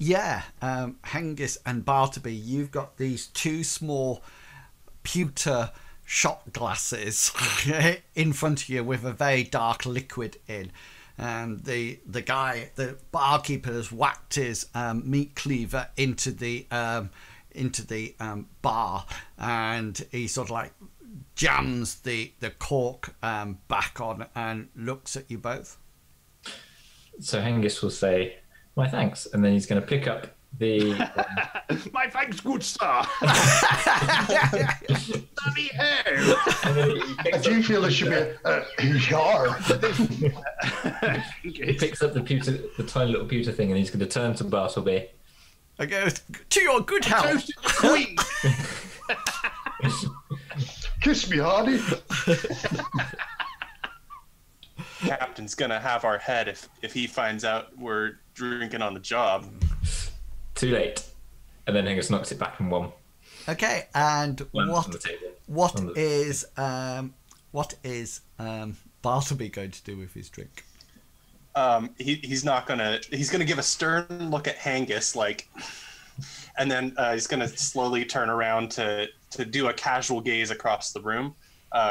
Hengist and Bartleby, you've got these two small pewter shot glasses in front of you with a very dark liquid in, and the guy, the barkeeper, has whacked his meat cleaver into the bar, and he sort of like jams the cork back on and looks at you both. So Hengist will say, "My thanks," and then he's going to pick up the "My thanks, good sir." I do feel there should be a he picks up the tiny little pewter thing, and he's going to turn to Bartleby. I go, "To your good health, queen." "Kiss me, Hardy." Captain's gonna have our head if he finds out we're drinking on the job. Too late. And then Hengist knocks it back and one. Okay, and what is Bartleby going to do with his drink? He's gonna give a stern look at Hengist, like, and then he's gonna slowly turn around to do a casual gaze across the room,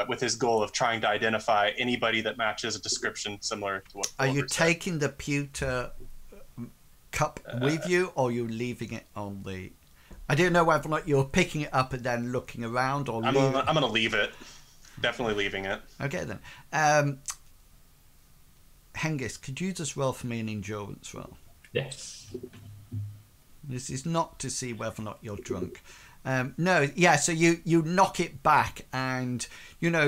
with his goal of trying to identify anybody that matches a description similar to what. Are you taking the pewter cup with you, or are you leaving it on the? I don't know whether or not you're picking it up and then looking around, or I'm going to leave it. Definitely leaving it. Okay then. Hengist, could you just roll for me an endurance roll? Yes. This is not to see whether or not you're drunk. So you knock it back, and you know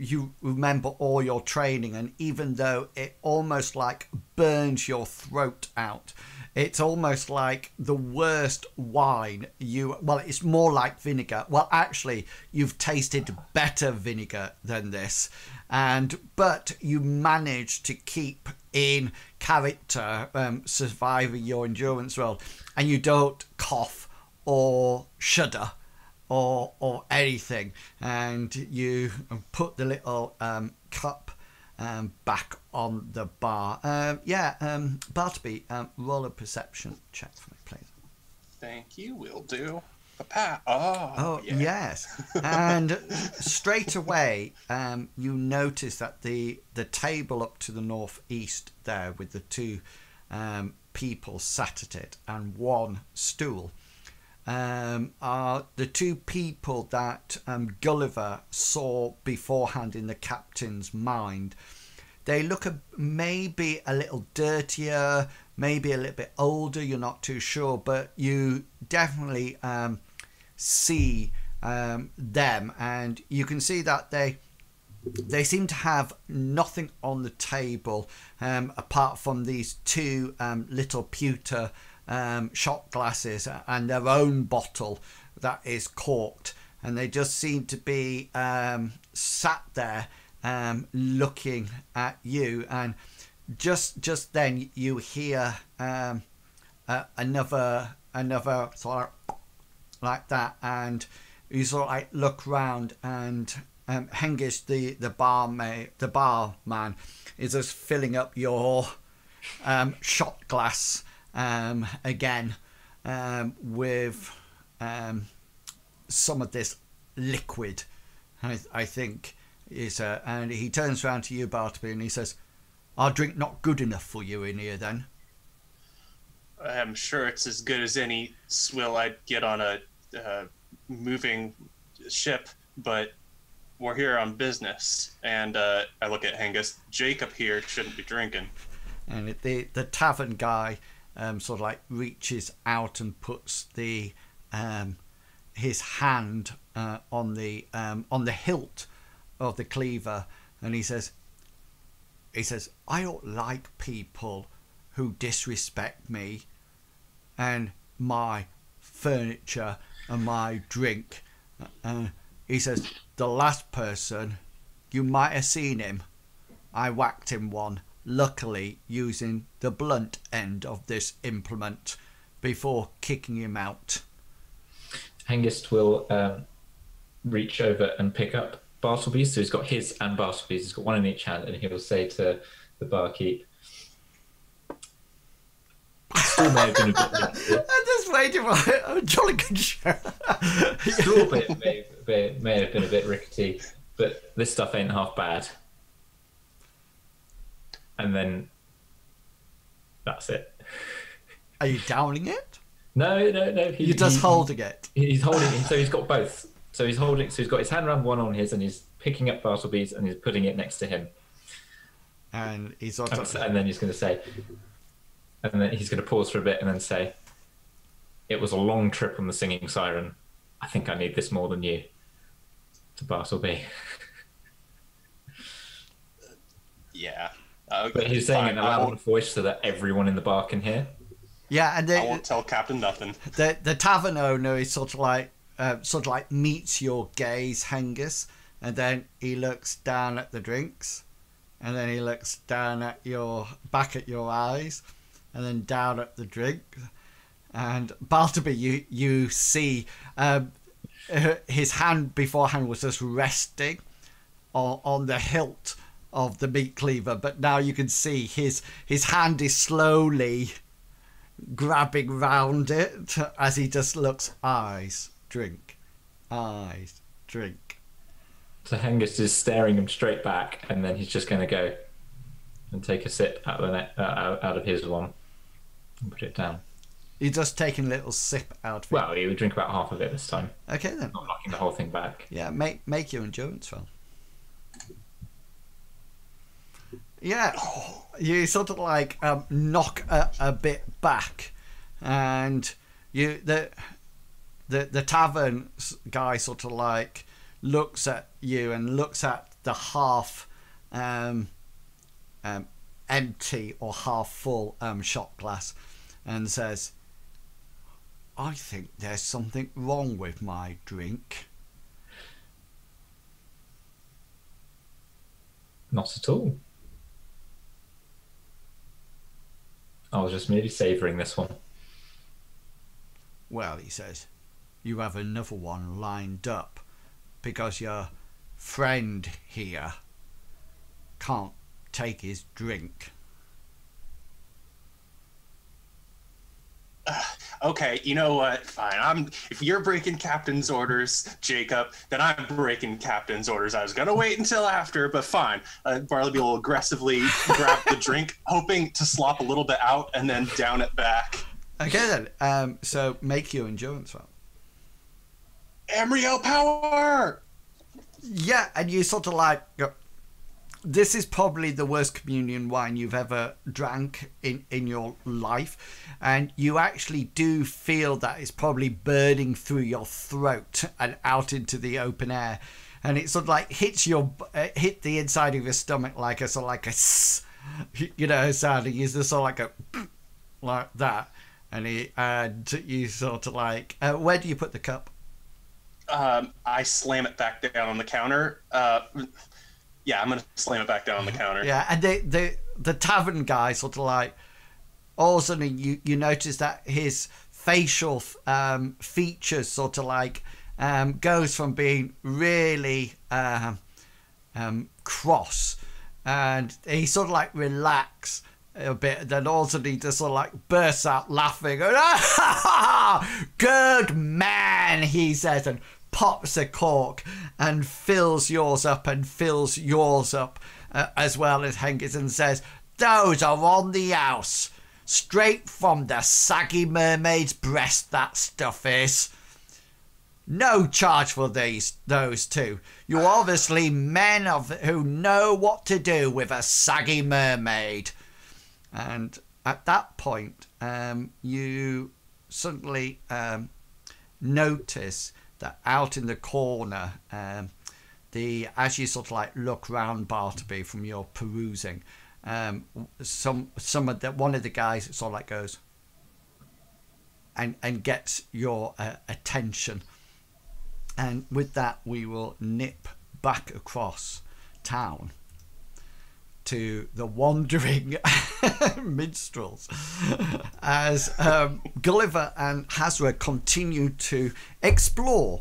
you remember all your training, and even though it almost like burns your throat out, it's almost like the worst wine it's more like vinegar. Well, actually, you've tasted better vinegar than this, but you managed to keep in character, surviving your endurance roll, and you don't cough or shudder or anything, and you put the little cup back on the bar. Bartleby, roll a perception check for me, please. Thank you, will do. Yes. And straight away you notice that the table up to the northeast there with the two people sat at it and one stool are the two people that Gulliver saw beforehand in the captain's mind. They look maybe a little dirtier, maybe a little bit older, you're not too sure, but you definitely see them, and you can see that they seem to have nothing on the table apart from these two little pewter shot glasses and their own bottle that is corked, and they just seem to be sat there looking at you. And just then you hear another sort of like that, and you sort of like look round, and Hengist, the barman, is just filling up your shot glass with some of this liquid, I think is, and he turns around to you, Bartleby, and he says, "Our drink not good enough for you in here, then?" I'm sure it's as good as any swill I'd get on a moving ship, but we're here on business, and I look at Hengist. Jacob here shouldn't be drinking. And the tavern guy sort of like reaches out and puts the his hand on the hilt of the cleaver, and he says, "I don't like people who disrespect me and my furniture and my drink." He says, "The last person, you might have seen him. I whacked him one. Luckily, using the blunt end of this implement before kicking him out." Hengist will reach over and pick up Bartleby's. So he's got his and Bartleby's. He's got one in each hand, and he will say to the barkeep, Still may have been a bit messy. I just waited for a jolly good show. Straw bit may have been a bit rickety, but this stuff ain't half bad. And then that's it. Are you downing it? No, no, no. You're just holding it. He's holding it, so he's got both. So he's holding, so he's got his hand around one on his, and he's picking up Bartleby's, and he's putting it next to him. And he's on top. And then he's going to say, and then he's going to pause for a bit and then say, "It was a long trip on the Singing Siren. I think I need this more than you." To Bartleby. Yeah. Okay. But he's saying in a loud voice so that everyone in the bar can hear. Yeah, and I won't tell Captain nothing. The tavern owner is sort of like meets your gaze, Hengist, and then he looks down at the drinks, and then he looks down at your back at your eyes, and then down at the drink. And Bartleby, you see his hand beforehand was just resting on the hilt of the meat cleaver, but now you can see his hand is slowly grabbing round it as he just looks, eyes, drink, eyes, drink. So Hengist is staring him straight back, and then he's just going to go and take a sip out of his one and put it down. You're just taking a little sip out of it. Well, he would drink about half of it this time. Okay, then. Not knocking the whole thing back. Yeah, make your endurance roll. Yeah, you sort of like knock a bit back, and you the tavern guy sort of like looks at you and looks at the half empty or half full shot glass, and says, "I think there's something wrong with my drink." Not at all. I was just merely savouring this one. "Well," he says, "you have another one lined up because your friend here can't take his drink." Okay, you know what? Fine. If you're breaking Captain's orders, Jacob, then I'm breaking Captain's orders. I was gonna wait until after, but fine. Bartleby will aggressively grab the drink, hoping to slop a little bit out and then down it back. Okay then. So make your endurance roll. Embryo power. Yeah, and you sort of like, this is probably the worst communion wine you've ever drank in your life, and you actually do feel that it's probably burning through your throat and out into the open air, and it sort of like hits hit the inside of your stomach like a sort of like a, you know, sound. It's just sort of like a like that, and you sort of like, where do you put the cup? I slam it back down on the counter. Yeah, I'm going to slam it back down on the counter. Yeah, and the tavern guy sort of like, all of a sudden you notice that his facial features sort of like goes from being really cross, and he sort of like relax a bit, then all of a sudden he just sort of like bursts out laughing. "Good man," he says, and pops a cork and fills yours up as well as Hengist, and says, "Those are on the house. Straight from the Saggy Mermaid's breast, that stuff is. No charge for those two. You're obviously men who know what to do with a Saggy Mermaid." And at that point, you suddenly notice that out in the corner, as you sort of like look round Bartleby from your perusing, one of the guys sort of like goes and gets your attention, and with that we will nip back across town to the wandering minstrels as Gulliver and Haswa continue to explore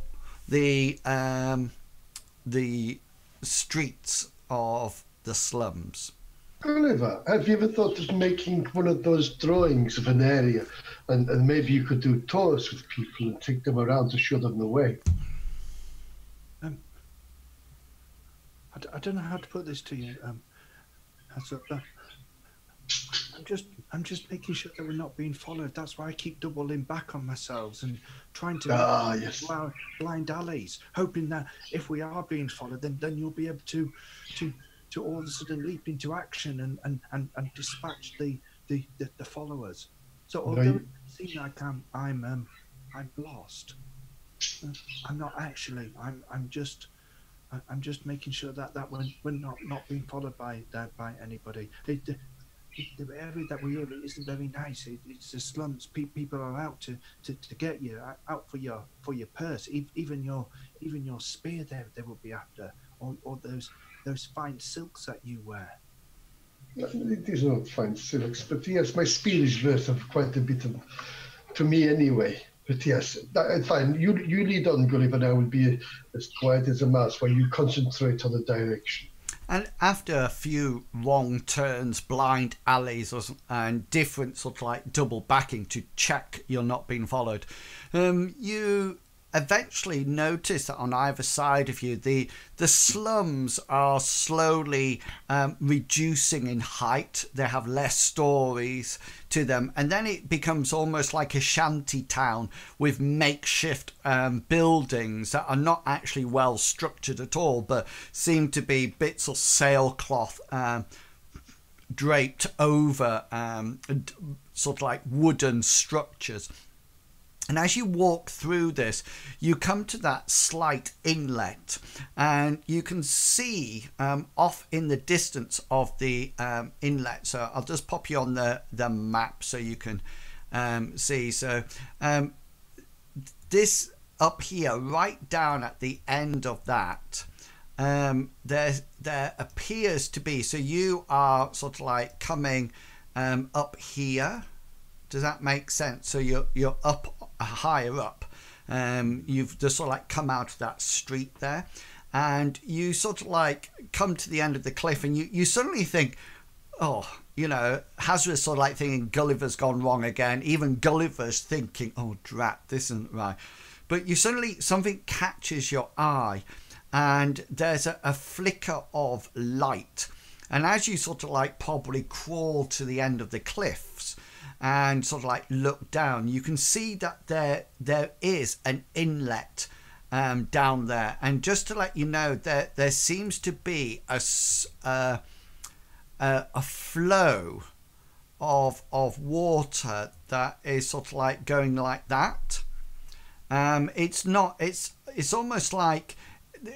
the streets of the slums. Gulliver, have you ever thought of making one of those drawings of an area, and maybe you could do tours with people and take them around to show them the way? I don't know how to put this to you. I'm just making sure that we're not being followed. That's why I keep doubling back on myself and trying to blind alleys, hoping that if we are being followed, then you'll be able to all of a sudden leap into action and dispatch the followers. So although it seems like I'm lost, I'm not actually. I'm just making sure that we're not being followed by anybody. The area that we live in isn't very nice. It's the slums. People are out to get you, out for your purse. Even your spear they will be after, or those fine silks that you wear. It is not fine silks, but yes, my spear is worth quite a bit to me anyway. But yes, fine. You lead on, Gulliver, and I will be as quiet as a mouse while you concentrate on the direction. And after a few wrong turns, blind alleys, and different sort of like double backing to check you're not being followed, you eventually notice that on either side of you, the slums are slowly reducing in height. They have less stories to them, and then it becomes almost like a shanty town with makeshift buildings that are not actually well structured at all, but seem to be bits of sailcloth draped over sort of like wooden structures. And as you walk through this, you come to that slight inlet, and you can see off in the distance of the inlet. So I'll just pop you on the map so you can see. So this up here, right down at the end of that, there appears to be. So you are sort of like coming up here. Does that make sense? So you're up higher up. You've just sort of like come out of that street there, and you sort of like come to the end of the cliff, and you suddenly think, oh, you know, Hasra's sort of like thinking Gulliver's gone wrong again. Even Gulliver's thinking, oh, drat, this isn't right. But you suddenly, something catches your eye, and there's a flicker of light. And as you sort of like probably crawl to the end of the cliffs, and sort of like look down, you can see that there is an inlet down there. And just to let you know, there seems to be a flow of water that is sort of like going like that. It's almost like,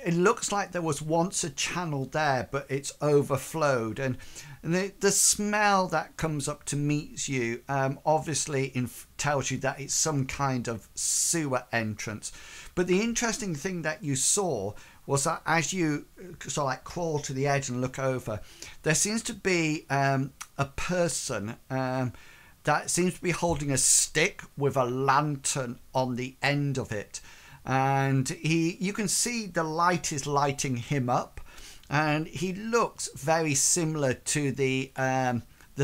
it looks like there was once a channel there, but it's overflowed, and the smell that comes up to meet you obviously tells you that it's some kind of sewer entrance. But the interesting thing that you saw was that as you sort of like crawl to the edge and look over, there seems to be a person that seems to be holding a stick with a lantern on the end of it. And you can see the light is lighting him up, and he looks very similar to the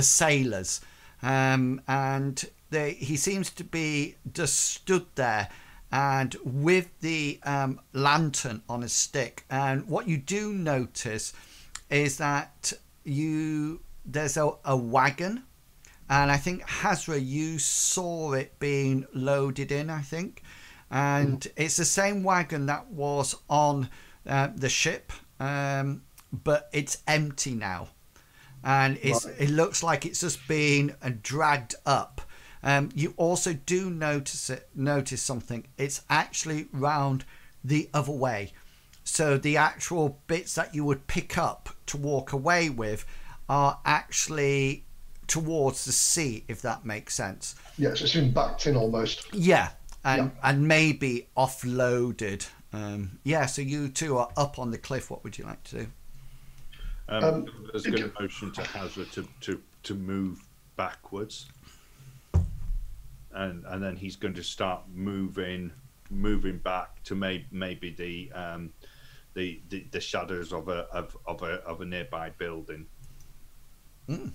sailors, and he seems to be just stood there, and with the lantern on a stick. And what you do notice is that there's a wagon, and I think Hasra, you saw it being loaded in, I think. And it's the same wagon that was on the ship, but it's empty now. And it looks like it's just been dragged up. You also do notice something. It's actually round the other way. So the actual bits that you would pick up to walk away with are actually towards the sea, if that makes sense. Yeah, so it's been backed in almost. Yeah. And maybe offloaded. So you two are up on the cliff. What would you like to do? There's going to motion to Hasra to move backwards, and then he's going to start moving back to maybe the shadows of a nearby building. Mm.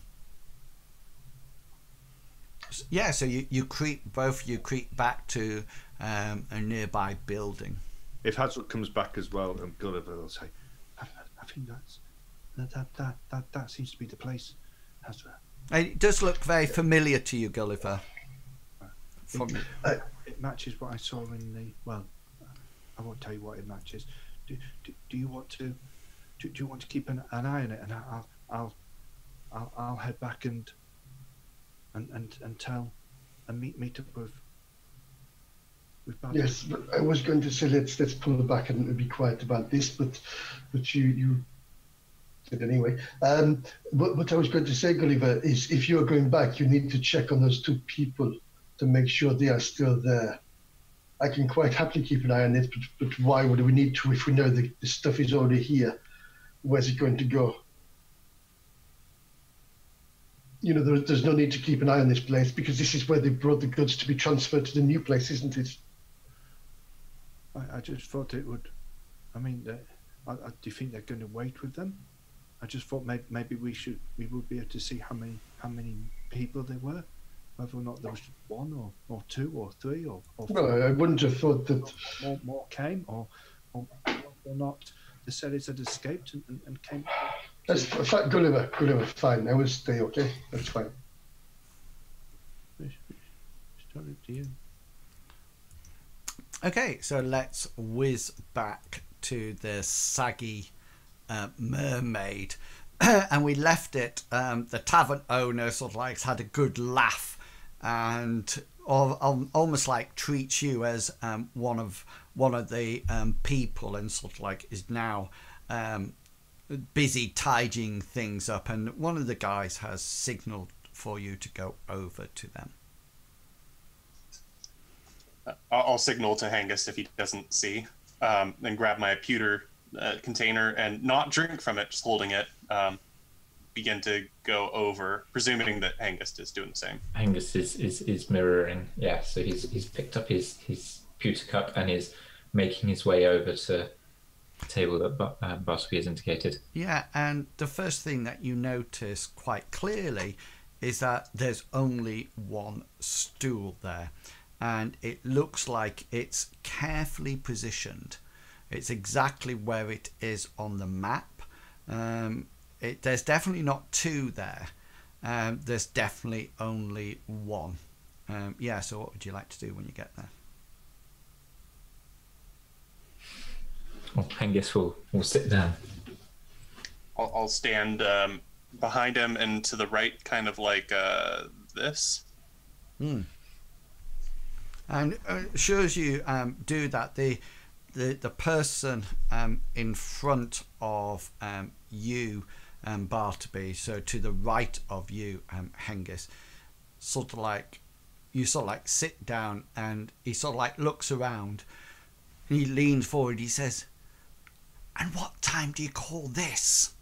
Yeah, so you creep, both you creep back to a nearby building. If Haswa comes back as well, and Gulliver will say, I think that seems to be the place, Haswa. It does look very familiar to you, Gulliver. It matches what I saw in the... Well, I won't tell you what it matches. Do you want to keep an eye on it, and I'll head back and tell and meet up with Bartleby. Yes, but I was going to say let's pull back and be quiet about this, but you did anyway. But what I was going to say, Gulliver, is if you are going back, you need to check on those two people to make sure they are still there. I can quite happily keep an eye on it, but why would we need to if we know the stuff is already here? Where's it going to go? You know, there's no need to keep an eye on this place because this is where they brought the goods to be transferred to the new place, isn't it? I just thought it would... I mean, do you think they're going to wait with them? I just thought maybe we would be able to see how many people there were. Whether or not there was one or two or three or well, four. I wouldn't have thought that more came or not. The sellers had escaped and came. That's fine, Gulliver, fine. I will stay, okay? That's fine. Okay, so let's whiz back to the Saggy Mermaid, and we left it. The tavern owner sort of like had a good laugh. And almost like treats you as one of the people, and sort of like is now busy tidying things up. And one of the guys has signaled for you to go over to them. I'll signal to Hengist if he doesn't see, and grab my pewter container and not drink from it, just holding it. Begin to go over, presuming that Hengist is doing the same. Hengist is mirroring, yeah. So he's picked up his pewter cup and is making his way over to the table that Bartleby has indicated. Yeah, and the first thing that you notice quite clearly is that there's only one stool there, and it looks like it's carefully positioned. It's exactly where it is on the map. There's definitely not two there. There's definitely only one. Yeah, so what would you like to do when you get there? Well, I guess we'll sit down. I'll stand behind him and to the right, kind of like this. Hmm. And sure as you do that, the person in front of you... Bartleby, so to the right of you, Hengist, sort of like sit down, and he sort of like looks around, and he leans forward, he says, "And what time do you call this?"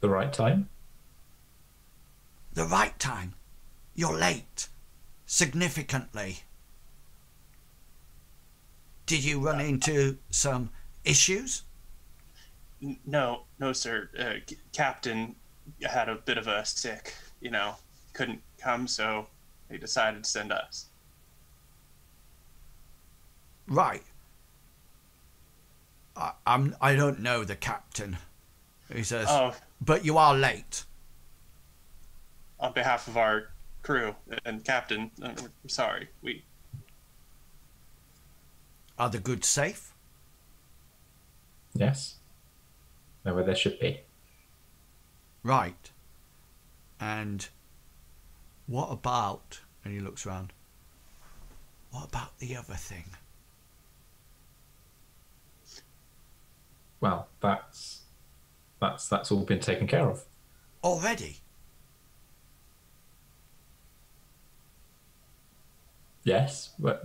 The right time? The right time. You're late. Significantly. Did you run into some issues? No, sir. Captain had a bit of a sick, you know, couldn't come, so they decided to send us. Right. I don't know the captain. He says, but you are late. On behalf of our crew and captain, I'm sorry. Are the goods safe? Yes. They're where they should be. Right. And what about, and he looks around, what about the other thing? Well, that's all been taken care of. Already? Yes, but...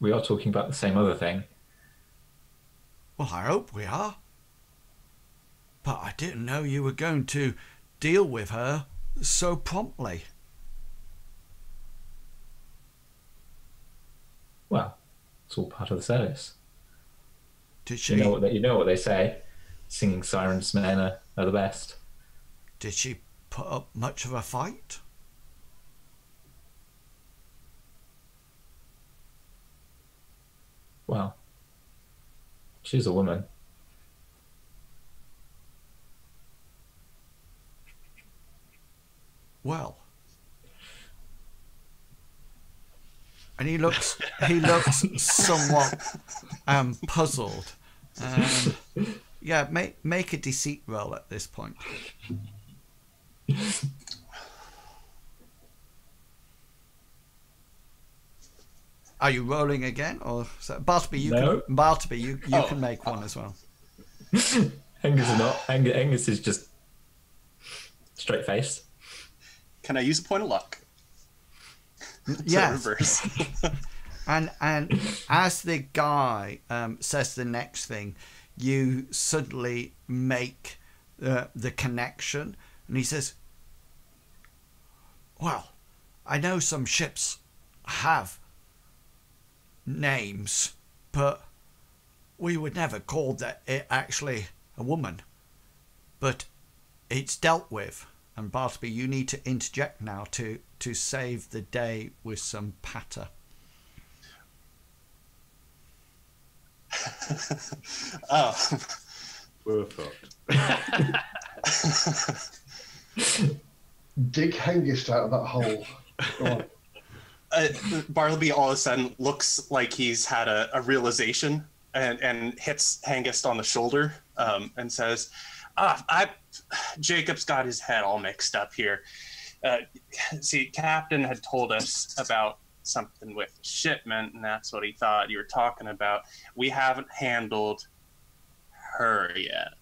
we are talking about the same other thing. Well, I hope we are. But I didn't know you were going to deal with her so promptly. Well, it's all part of the service. Did she? You know what they say. Singing Siren's men are the best. Did she put up much of a fight? Well, she's a woman. Well. And he looks somewhat puzzled. Yeah, make a deceit roll at this point. Are you rolling again, or Bartleby? You can make one as well. Hengist is just straight face. Can I use a point of luck? Yes. and as the guy says the next thing, you suddenly make the connection, and he says, well, I know some ships have names, but we would never call that it actually a woman, but it's dealt with. And Bartleby, you need to interject now to save the day with some patter. Oh, we're fucked. Dig Hengist out of that hole. Go on. Bartleby all of a sudden looks like he's had a realization and hits Hengist on the shoulder and says, Jacob's got his head all mixed up here. See, Captain had told us about something with the shipment, and that's what he thought you were talking about. We haven't handled her yet.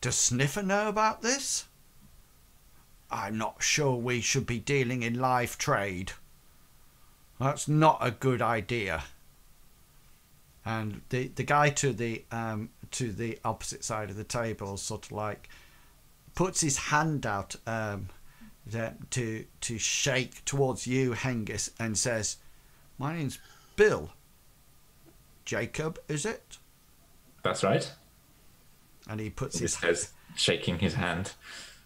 Does Sniffer know about this? I'm not sure we should be dealing in live trade. That's not a good idea. And the guy to the opposite side of the table sort of like puts his hand out to shake towards you, Hengist, and says, my name's Bill. Jacob, is it? That's right. And he puts his says, shaking his hand.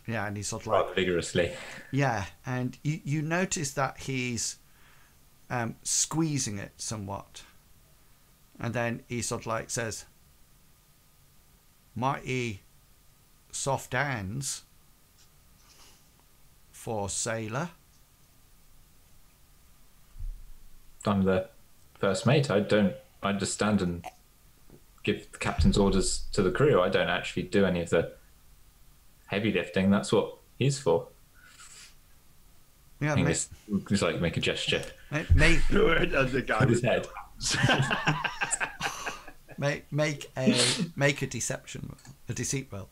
Yeah, and he's sort of like vigorously. Yeah, and you notice that he's squeezing it somewhat. And then he sort of like says, mighty soft hands for sailor. I'm the first mate. I just stand and give the captain's orders to the crew. I don't actually do any of the heavy lifting. That's what he's for. Yeah, just like make a gesture. The guy with his head. make a deceit roll,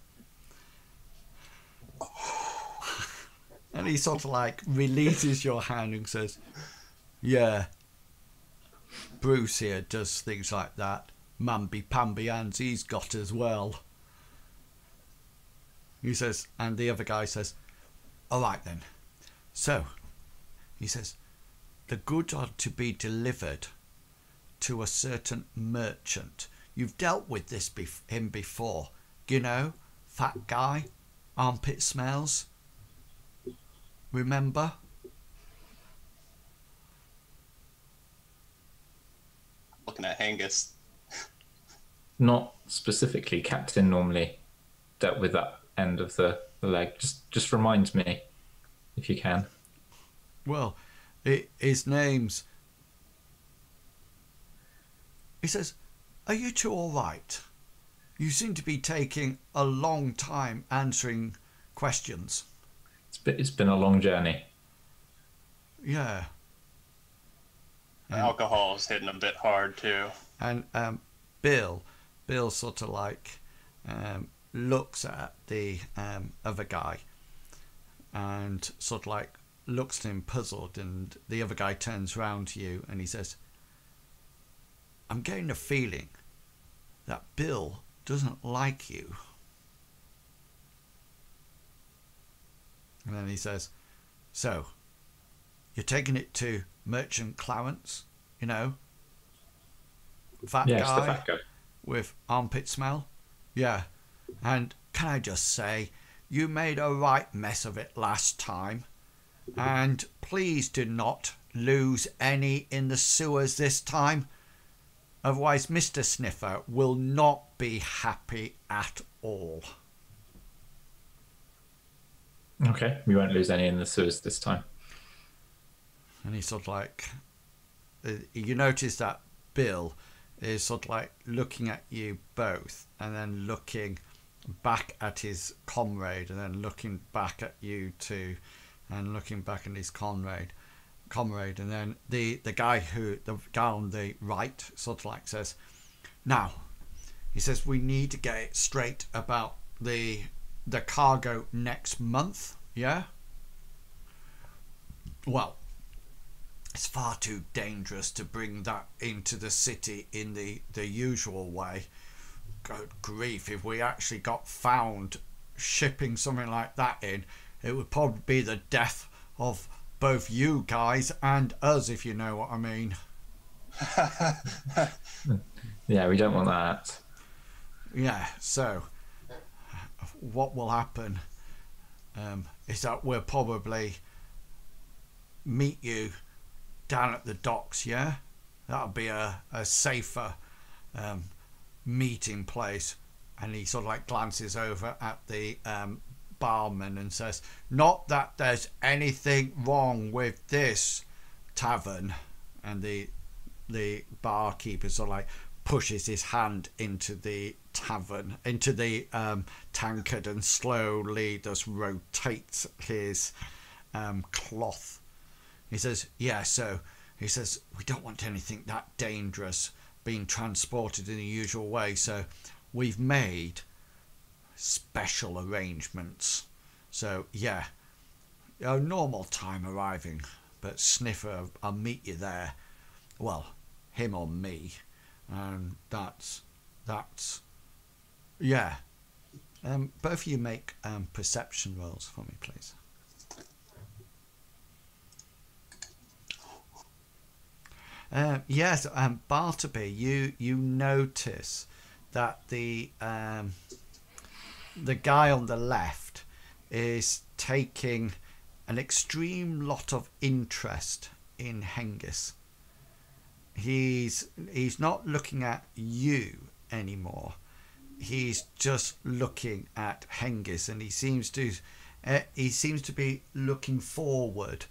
and he sort of like releases your hand and says, yeah, Bruce here does things like that. Mamby-pamby hands he's got as well, he says. And the other guy says, all right then, so he says, the goods are to be delivered to a certain merchant. You've dealt with this him before, you know, fat guy, armpit smells, remember? Looking at Hengist. Not specifically. Captain normally dealt with that end of the leg. Just remind me if you can. Well, his name's... He says, are you two all right? You seem to be taking a long time answering questions. It's been a long journey. Yeah. Alcohol's hitting a bit hard too. And Bill sort of like looks at the other guy and sort of like looks at him puzzled, and the other guy turns round to you and he says, I'm getting a feeling that Bill doesn't like you. And then he says, so you're taking it to Merchant Clarence, you know, fat guy. The fat guy with armpit smell. Yeah. And can I just say, you made a right mess of it last time. And please do not lose any in the sewers this time. Otherwise, Mr. Sniffer will not be happy at all. Okay, we won't lose any in the sewers this time. And he's sort of like, you notice that Bill is sort of like looking at you both and then looking back at his comrade and then looking back at you two and looking back at his comrade. And then the guy who, the guy on the right sort of like says, now, he says, we need to get it straight about the cargo next month, yeah? Well, it's far too dangerous to bring that into the city in the usual way. Good grief, if we actually got found shipping something like that in, it would probably be the death of both you guys and us, if you know what I mean. Yeah, we don't want that. Yeah, so what will happen is that we'll probably meet you down at the docks, yeah? That'll be a safer meeting place. And he sort of like glances over at the barman and says, not that there's anything wrong with this tavern. And the barkeeper sort of like pushes his hand into the tavern, into the tankard, and slowly just rotates his cloth. He says, yeah, so he says, we don't want anything that dangerous being transported in the usual way. So we've made special arrangements. So, yeah, a normal time arriving, but Sniffer, I'll meet you there. Well, him or me. And that's, yeah. Both of you make perception rolls for me, please. Yes, Bartleby, you notice that the guy on the left is taking an extreme lot of interest in Hengist. He's not looking at you anymore. He's just looking at Hengist, and he seems to be looking forward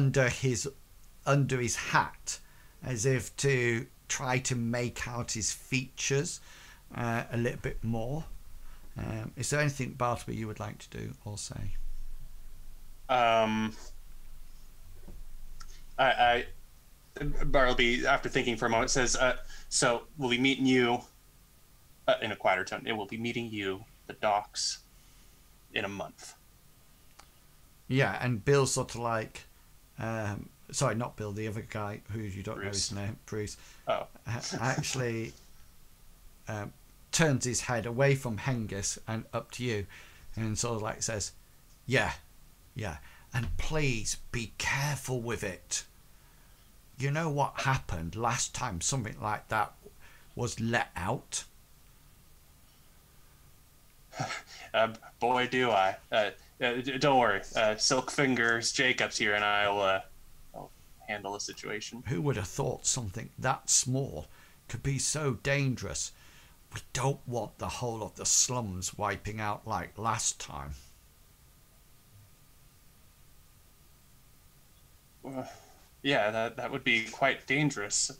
under his hat, as if to try to make out his features a little bit more. Is there anything, Bartleby, you would like to do or say? Bartleby, after thinking for a moment, says, so we'll be meeting you in a quieter tone. It will be meeting you, the docks, in a month. Yeah, and Bill's sort of like, sorry, not Bill, the other guy who you don't know his name, Bruce, oh. Actually turns his head away from Hengist and up to you and sort of like says, yeah, and please be careful with it. You know what happened last time something like that was let out? Boy, do I. Don't worry. Silk Fingers Jacob's here, and I'll handle the situation. Who would have thought something that small could be so dangerous? We don't want the whole of the slums wiping out like last time. Yeah, that would be quite dangerous.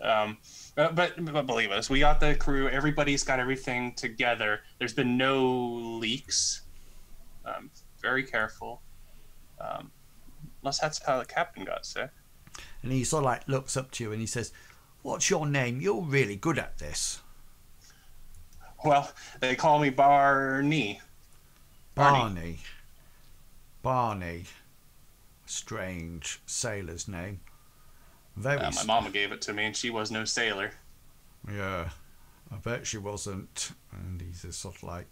But believe us, we got the crew. Everybody's got everything together. There's been no leaks. Very careful. Unless that's how the captain got sick. And he sort of like looks up to you and he says, "What's your name? You're really good at this." Well, they call me Barney. Barney. Strange sailor's name. Very my mama gave it to me, and she was no sailor. Yeah, I bet she wasn't. And he's just sort of like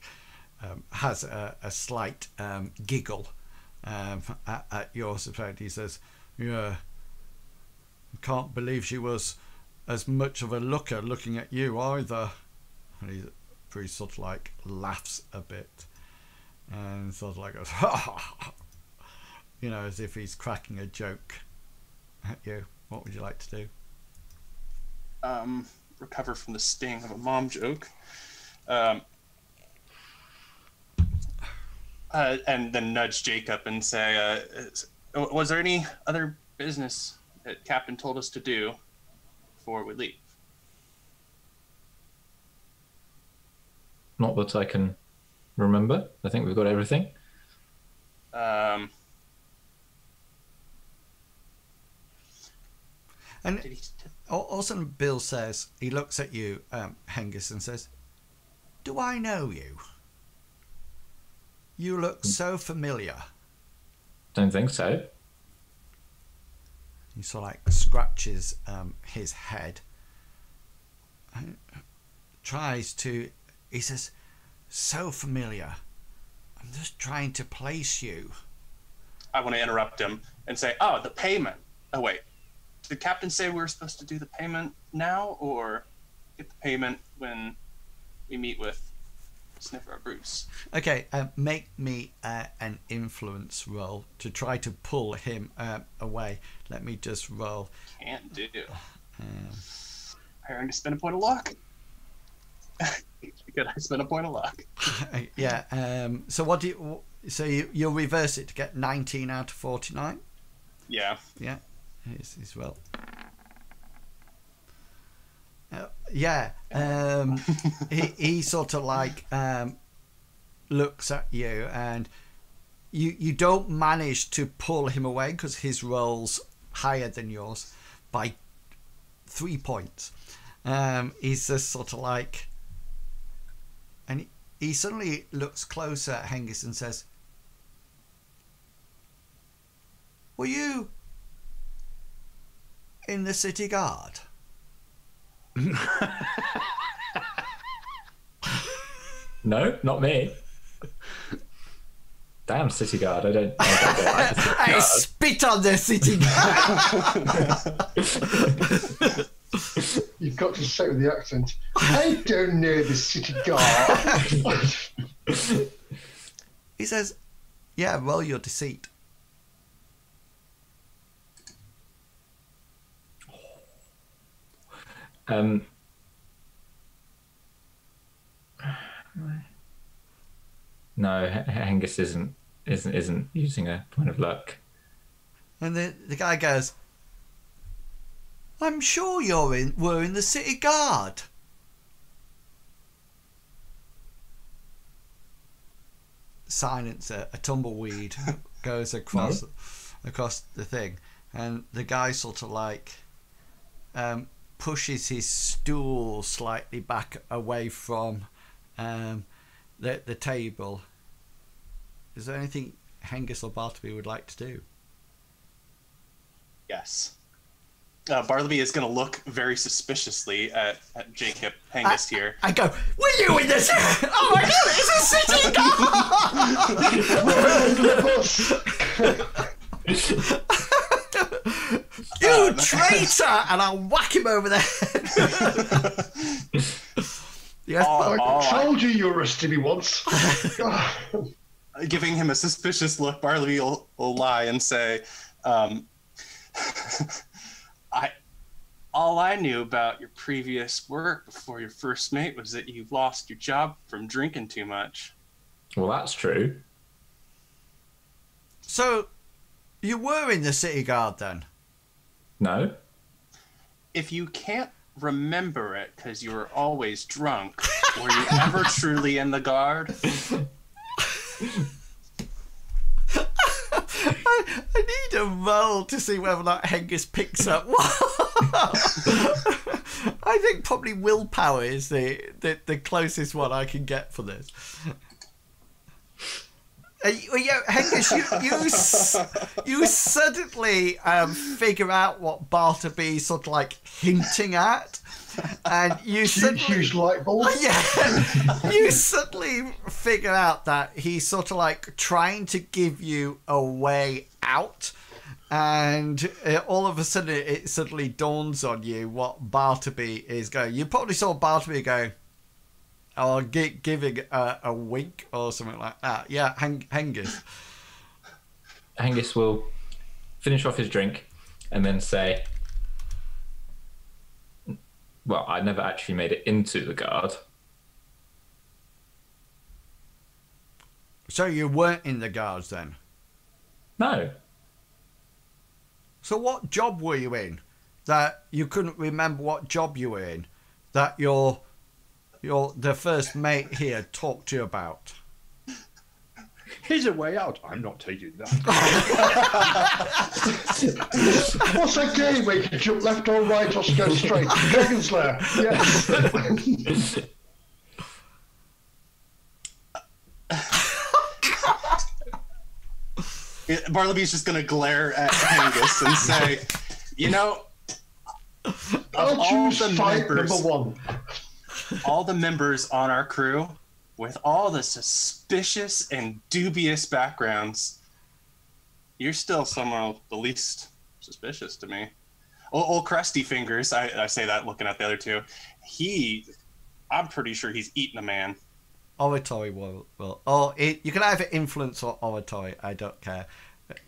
has a slight giggle at your surprise. He says, yeah, I can't believe she was as much of a looker looking at you either. And he pretty sort of like laughs a bit and sort of like goes, ha, you know, as if he's cracking a joke at you. What would you like to do? Recover from the sting of a mom joke. And then nudge Jacob and say, was there any other business that Captain told us to do before we leave? Not that I can remember. I think we've got everything. And also Bill says, he looks at you, Hengist, and says, do I know you? You look so familiar. Don't think so. He sort of like scratches his head and tries to, he says, so familiar. I'm just trying to place you. I want to interrupt him and say, oh, the payment. Oh, wait. Did the captain say we were supposed to do the payment now or get the payment when we meet with Sniffer or Bruce? Okay, make me an influence roll to try to pull him away. Let me just roll. Can't do. I'm going to spend a point of luck. Good, I spent a point of luck. Yeah. So what do you? So you'll reverse it to get 19 out of 49. Yeah. Yeah. As well. Yeah. He sort of like looks at you, and you don't manage to pull him away because his roll's higher than yours by 3 points. He's just sort of like. And he suddenly looks closer at Hengist and says, were you in the city guard? No, not me. Damn city guard, I don't like the city guard. I spit on the city guard. You've got to say with the accent, I don't know the city guard. He says, yeah, roll your deceit. No, Hengist isn't using a point of luck. And the guy goes, I'm sure we're in the city guard. Silence. A tumbleweed goes across the thing, and the guy sort of like pushes his stool slightly back away from the table. Is there anything Hengist or Bartleby would like to do? Yes. Bartleby is going to look very suspiciously at Jacob Hengist here. I go, were you in this? Oh my God, it's a city guard! You traitor! And I'll whack him over the head. Yes, I told you were a Stevie once. Giving him a suspicious look, Bartleby will lie and say, all I knew about your previous work before your first mate was that you lost your job from drinking too much. Well, that's true. So, you were in the city guard then? No. If you can't remember it because you were always drunk, were you ever truly in the guard? I need a roll to see whether or not Hengist picks up what. I think probably willpower is the closest one I can get for this. Yeah, Hengist, you suddenly figure out what Bartleby's sort of like hinting at, and you suddenly huge light bulb. Yeah, you suddenly figure out that he's sort of like trying to give you a way out. And all of a sudden, it suddenly dawns on you what Bartleby is going. You probably saw Bartleby go, or giving a wink or something like that. Yeah, Hengist. Hengist will finish off his drink and then say, well, I never actually made it into the guard. So you weren't in the guards then? No. So what job were you in that you couldn't remember what job you were in that the first mate here talked to you about? Here's a way out. I'm not taking that. What's a game where you can jump left or right or go straight? Dragon's Lair. Yes. Bartleby's just going to glare at Hengist and say, you know, all the members on our crew, with all the suspicious and dubious backgrounds, you're still somehow the least suspicious to me. Old Krusty Fingers, I say that looking at the other two, I'm pretty sure he's eaten a man. Oratory will. Or you can either influence or oratory, I don't care.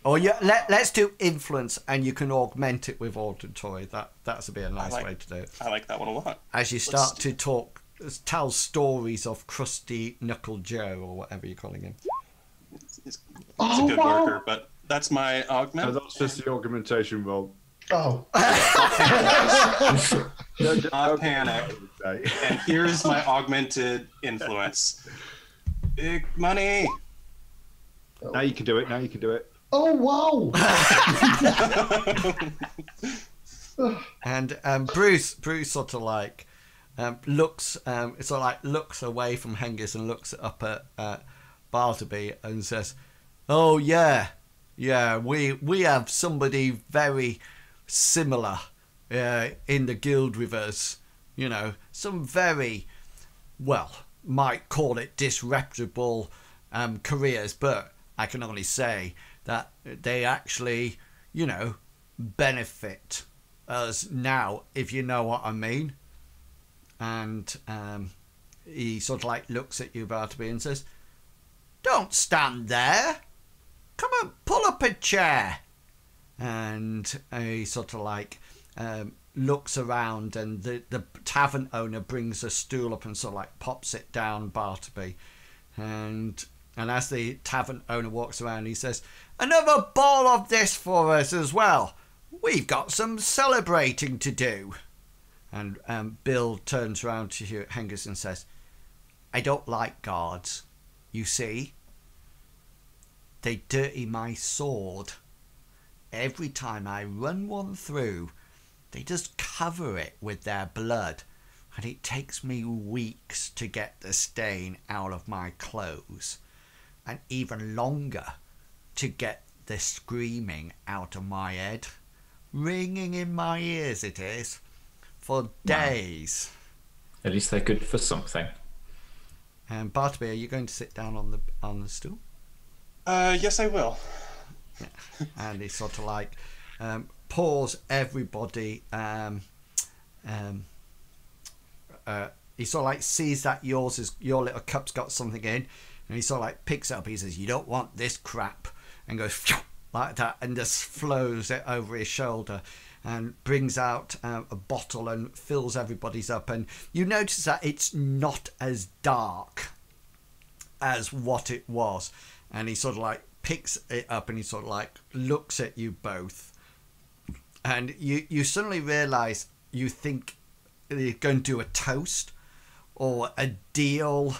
Or let's do influence, and you can augment it with oratory. That would be a nice way to do it. I like that one a lot. As you start to talk, tell stories of Krusty Knuckle Joe or whatever you're calling him. He's a good worker, but that's my augment. No, that's just the augmentation role. Oh. Do not panic. And here's my augmented influence. Big money. Now you can do it. Now you can do it. Oh, wow. And Bruce sort of like looks away from Hengist and looks up at Bartleby and says, "Oh yeah, we have somebody very similar in the guild with us, you know, some very, well, might call it disreputable careers, but I can only say that they actually, you know, benefit us now, if you know what I mean." And he sort of like looks at you, Bartleby, and says, "Don't stand there, come and pull up a chair." And he sort of like looks around, and the tavern owner brings a stool up and sort of like pops it down Bartleby. And as the tavern owner walks around, he says, "Another bowl of this for us as well. We've got some celebrating to do." And Bill turns around to Hengist and says, "I don't like guards, you see. They dirty my sword. Every time I run one through, they just cover it with their blood, and it takes me weeks to get the stain out of my clothes, and even longer to get the screaming out of my head. Ringing in my ears it is, for days." At least they're good for something. And Bartleby, are you going to sit down on the stool? Yes, I will. Yeah. And he sort of like pours everybody. He sort of like sees that your little cup's got something in, and he sort of like picks it up. He says, "You don't want this crap," and goes like that, and just flows it over his shoulder, and brings out a bottle and fills everybody's up. And you notice that it's not as dark as what it was. And he sort of like picks it up, and he sort of like looks at you both, and you suddenly realize you think you're going to do a toast or a deal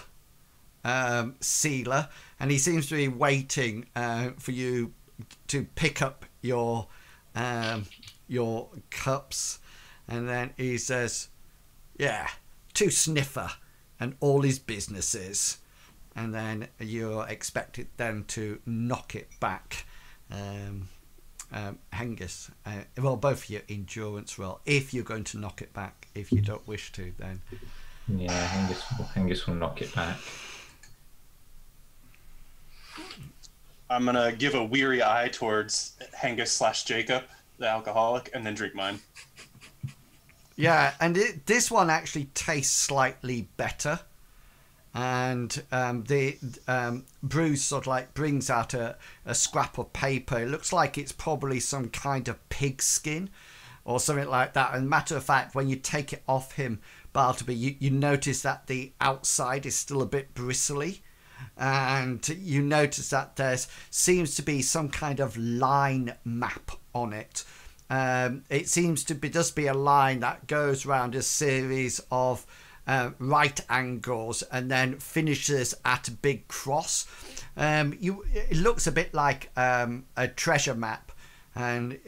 sealer, and he seems to be waiting for you to pick up your cups. And then he says, "Yeah, to Sniffer and all his businesses." And then you're expected then to knock it back. Hengist, well, both of your endurance roll, if you're going to knock it back. If you don't wish to, then... yeah, Hengist will knock it back. I'm going to give a weary eye towards Hengist / Jacob, the alcoholic, and then drink mine. Yeah, and this one actually tastes slightly better. And Bruce sort of like brings out a scrap of paper. It looks like it's probably some kind of pig skin or something like that. And matter of fact, when you take it off him, Bartleby, you notice that the outside is still a bit bristly. And you notice that there seems to be some kind of line map on it. It seems to be just be a line that goes around a series of right angles and then finishes at a big cross. It looks a bit like a treasure map, and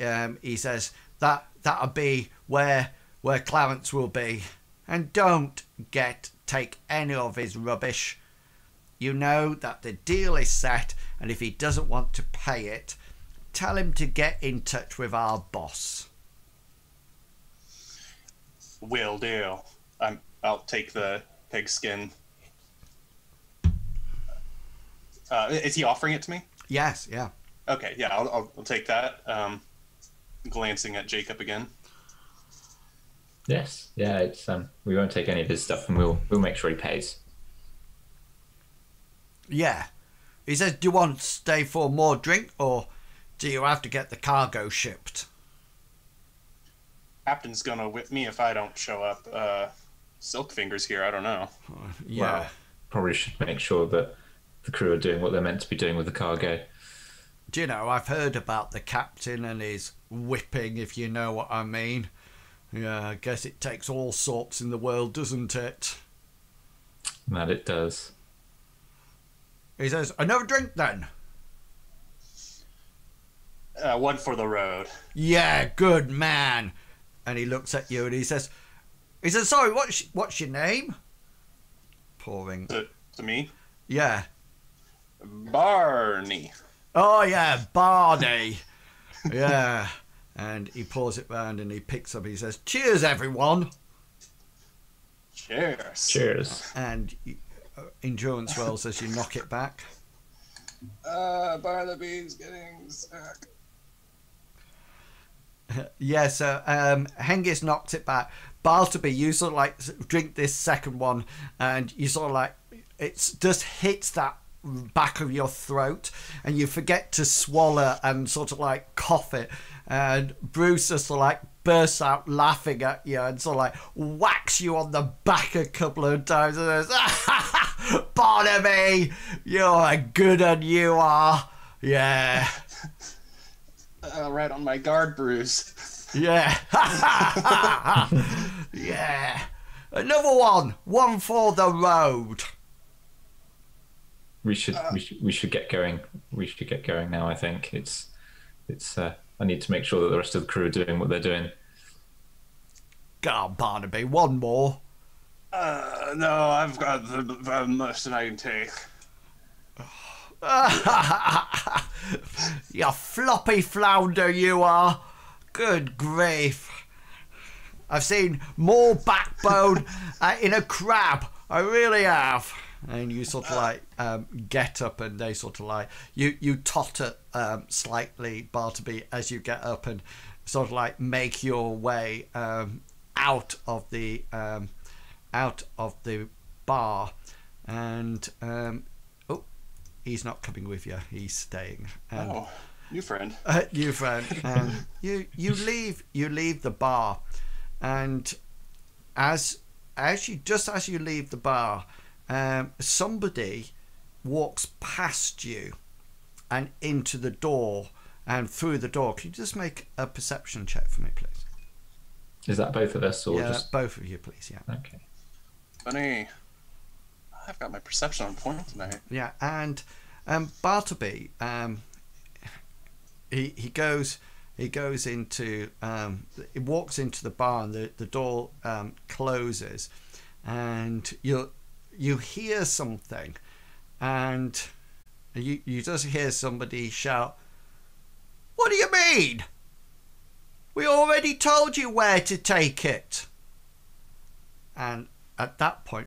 he says that'll be where Clarence will be, and don't take any of his rubbish. You know that the deal is set, and if he doesn't want to pay it, tell him to get in touch with our boss. Will do. I'll take the pigskin. Is he offering it to me? Yes, yeah. Okay, yeah, I'll take that. Glancing at Jacob again. Yes, yeah, it's we won't take any of his stuff, and we'll make sure he pays. Yeah. He says, do you want to stay for more drink, or do you have to get the cargo shipped? Captain's gonna whip me if I don't show up. Silk Fingers here, I don't know. Yeah. Well, probably should make sure that the crew are doing what they're meant to be doing with the cargo. Do you know, I've heard about the captain and his whipping, if you know what I mean. Yeah, I guess it takes all sorts in the world, doesn't it? That it does. He says, another drink then? One for the road. Yeah, good man. And he looks at you and he says... He says, sorry, what's your name? Pouring. To me? Yeah. Barney. Oh, yeah, Barney. Yeah. And he pours it round and he picks up, he says, cheers, everyone. Cheers. Cheers. And endurance rolls as you knock it back. Barnaby's getting stuck. Yeah, so Hengist knocked it back. Bartleby, you sort of like drink this second one, and you sort of like it just hits that back of your throat, and you forget to swallow and sort of like cough it. And Bruce just sort of like bursts out laughing at you and sort of like whacks you on the back a couple of times and says, ah, ha, ha, Barnaby, you're a good un, you are. Yeah. Right on my guard, Bruce. Yeah. Yeah. Another one. One for the road. We should get going. We should get going now, I think. It's I need to make sure that the rest of the crew are doing what they're doing. God, Barnaby, one more. No, I've got the most I can take. You floppy flounder you are. Good grief. I've seen more backbone in a crab. I really have. And you sort of like get up, and they sort of like you totter slightly, Bartleby, as you get up and sort of like make your way out of the bar. And oh, he's not coming with you, he's staying. And, oh. New friend. New friend. You leave the bar, and as you leave the bar, somebody walks past you and into the door and through the door. Can you just make a perception check for me, please? Is that both of us, or yeah, just both of you, please? Yeah. Okay. Funny. I've got my perception on point tonight. Yeah, and Bartleby. He goes into he walks into the bar, and the door closes, and you hear something, and you just hear somebody shout, "What do you mean? We already told you where to take it." And at that point,